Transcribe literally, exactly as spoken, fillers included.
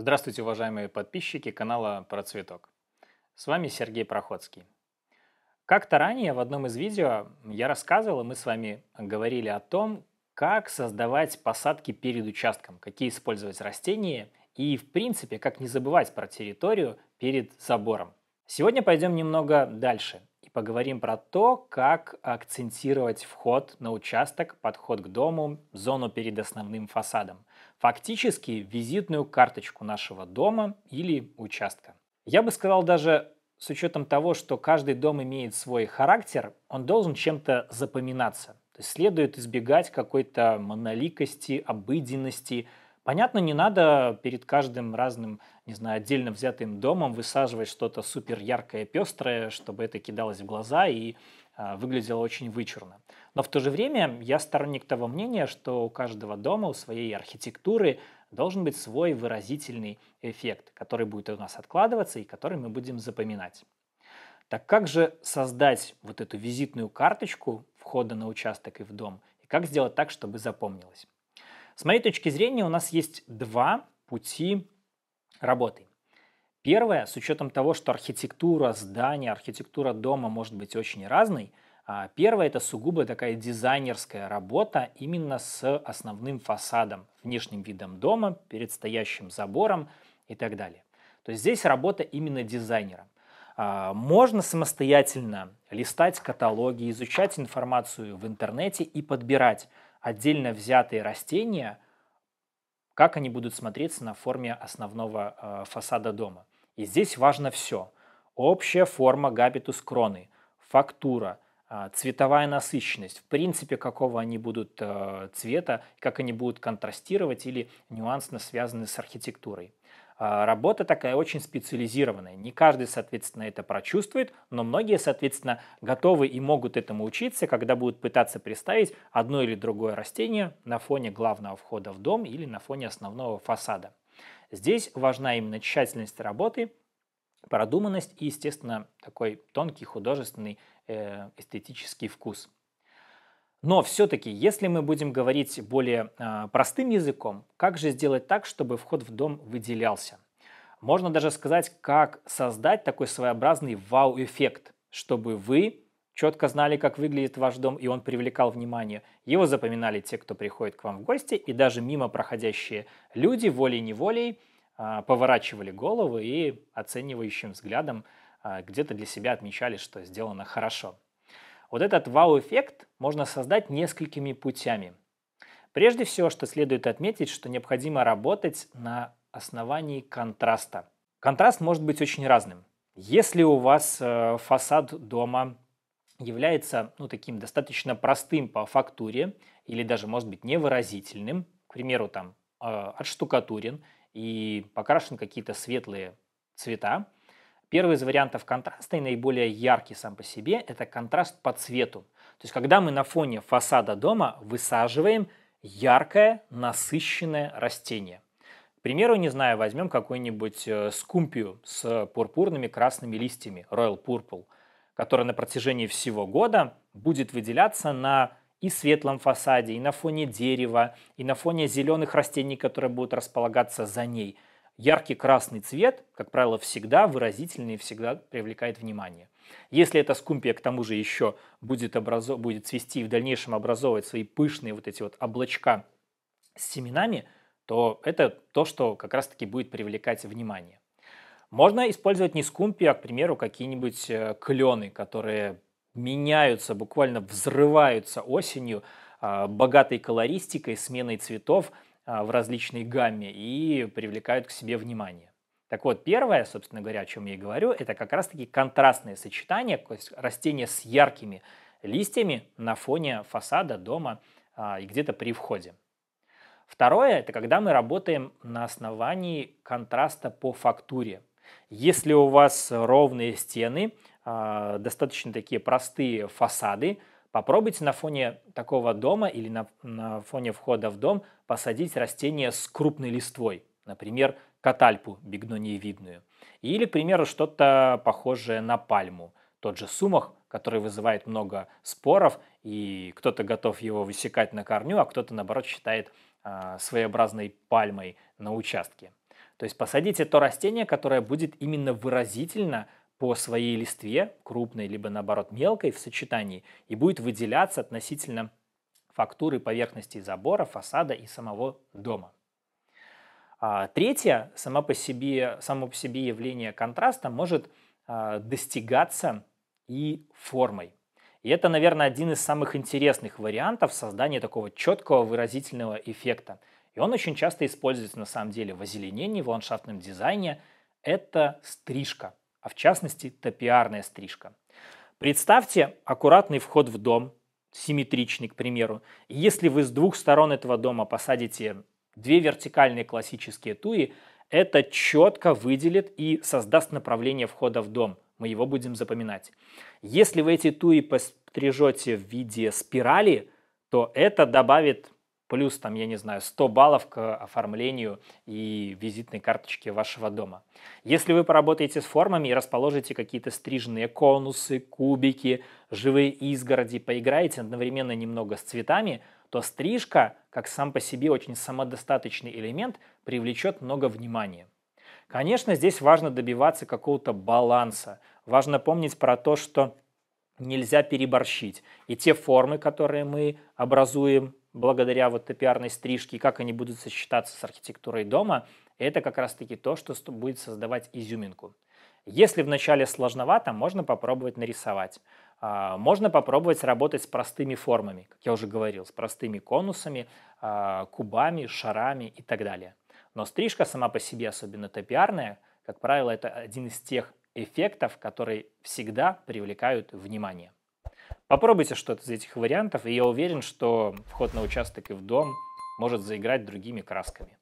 Здравствуйте, уважаемые подписчики канала Про цветок. С вами Сергей Праходский. Как-то ранее в одном из видео я рассказывал, и мы с вами говорили о том, как создавать посадки перед участком, какие использовать растения и, в принципе, как не забывать про территорию перед забором. Сегодня пойдем немного дальше и поговорим про то, как акцентировать вход на участок, подход к дому, зону перед основным фасадом. Фактически визитную карточку нашего дома или участка. Я бы сказал, даже с учетом того, что каждый дом имеет свой характер, он должен чем-то запоминаться. То есть следует избегать какой-то моноликости, обыденности. Понятно, не надо перед каждым разным, не знаю, отдельно взятым домом высаживать что-то супер яркое, пестрое, чтобы это кидалось в глаза и э, выглядело очень вычурно. Но в то же время я сторонник того мнения, что у каждого дома, у своей архитектуры должен быть свой выразительный эффект, который будет у нас откладываться и который мы будем запоминать. Так как же создать вот эту визитную карточку входа на участок и в дом? И как сделать так, чтобы запомнилось? С моей точки зрения, у нас есть два пути работы. Первое, с учетом того, что архитектура здания, архитектура дома может быть очень разной, первое – это сугубо такая дизайнерская работа именно с основным фасадом, внешним видом дома, перед стоящим забором и так далее. То есть здесь работа именно дизайнера. Можно самостоятельно листать каталоги, изучать информацию в интернете и подбирать отдельно взятые растения, как они будут смотреться на форме основного фасада дома. И здесь важно все. Общая форма габитус кроны, фактура, цветовая насыщенность, в принципе, какого они будут цвета, как они будут контрастировать или нюансно связаны с архитектурой. Работа такая очень специализированная. Не каждый, соответственно, это прочувствует, но многие, соответственно, готовы и могут этому учиться, когда будут пытаться представить одно или другое растение на фоне главного входа в дом или на фоне основного фасада. Здесь важна именно тщательность работы, продуманность и, естественно, такой тонкий художественный эстетический вкус. Но все-таки, если мы будем говорить более э, простым языком, как же сделать так, чтобы вход в дом выделялся? Можно даже сказать, как создать такой своеобразный вау-эффект, чтобы вы четко знали, как выглядит ваш дом, и он привлекал внимание. Его запоминали те, кто приходит к вам в гости, и даже мимо проходящие люди волей-неволей э, поворачивали головы и оценивающим взглядом э, где-то для себя отмечали, что сделано хорошо. Вот этот вау-эффект можно создать несколькими путями. Прежде всего, что следует отметить, что необходимо работать на основании контраста. Контраст может быть очень разным. Если у вас э, фасад дома является, ну, таким достаточно простым по фактуре или даже, может быть, невыразительным, к примеру, там, э, отштукатурен и покрашен какие-то светлые цвета, первый из вариантов контраста и наиболее яркий сам по себе – это контраст по цвету. То есть когда мы на фоне фасада дома высаживаем яркое, насыщенное растение. К примеру, не знаю, возьмем какую-нибудь скумпию с пурпурными красными листьями, Royal Purple, которая на протяжении всего года будет выделяться на и светлом фасаде, и на фоне дерева, и на фоне зеленых растений, которые будут располагаться за ней. Яркий красный цвет, как правило, всегда выразительный и всегда привлекает внимание. Если эта скумпия, к тому же, еще будет, образов... будет цвести и в дальнейшем образовывать свои пышные вот эти вот облачка с семенами, то это то, что как раз-таки будет привлекать внимание. Можно использовать не скумпию, а, к примеру, какие-нибудь клены, которые меняются, буквально взрываются осенью, богатой колористикой, сменой цветов в различной гамме и привлекают к себе внимание. Так вот, первое, собственно говоря, о чем я и говорю, это как раз-таки контрастное сочетание, то есть растения с яркими листьями на фоне фасада дома а, и где-то при входе. Второе, это когда мы работаем на основании контраста по фактуре. Если у вас ровные стены, а, достаточно такие простые фасады, попробуйте на фоне такого дома или на, на фоне входа в дом посадить растение с крупной листвой, например, катальпу видную, или, к примеру, что-то похожее на пальму, тот же сумах, который вызывает много споров, и кто-то готов его высекать на корню, а кто-то, наоборот, считает э, своеобразной пальмой на участке. То есть посадите то растение, которое будет именно выразительно по своей листве, крупной, либо наоборот мелкой в сочетании, и будет выделяться относительно фактуры поверхности забора, фасада и самого дома. А, третье, само по себе, само по себе явление контраста может а, достигаться и формой. И это, наверное, один из самых интересных вариантов создания такого четкого выразительного эффекта. И он очень часто используется на самом деле в озеленении, в ландшафтном дизайне. Это стрижка, а в частности топиарная стрижка. Представьте аккуратный вход в дом, симметричный, к примеру. И если вы с двух сторон этого дома посадите две вертикальные классические туи, это четко выделит и создаст направление входа в дом. Мы его будем запоминать. Если вы эти туи пострижете в виде спирали, то это добавит плюс, там, я не знаю, сто баллов к оформлению и визитной карточке вашего дома. Если вы поработаете с формами и расположите какие-то стрижные конусы, кубики, живые изгороди, поиграете одновременно немного с цветами, то стрижка, как сам по себе очень самодостаточный элемент, привлечет много внимания. Конечно, здесь важно добиваться какого-то баланса. Важно помнить про то, что нельзя переборщить. И те формы, которые мы образуем благодаря вот топиарной стрижке, как они будут сочетаться с архитектурой дома, это как раз-таки то, что будет создавать изюминку. Если вначале сложновато, можно попробовать нарисовать. Можно попробовать работать с простыми формами, как я уже говорил, с простыми конусами, кубами, шарами и так далее. Но стрижка сама по себе, особенно топиарная, как правило, это один из тех эффектов, которые всегда привлекают внимание. Попробуйте что-то из этих вариантов, и я уверен, что вход на участок и в дом может заиграть другими красками.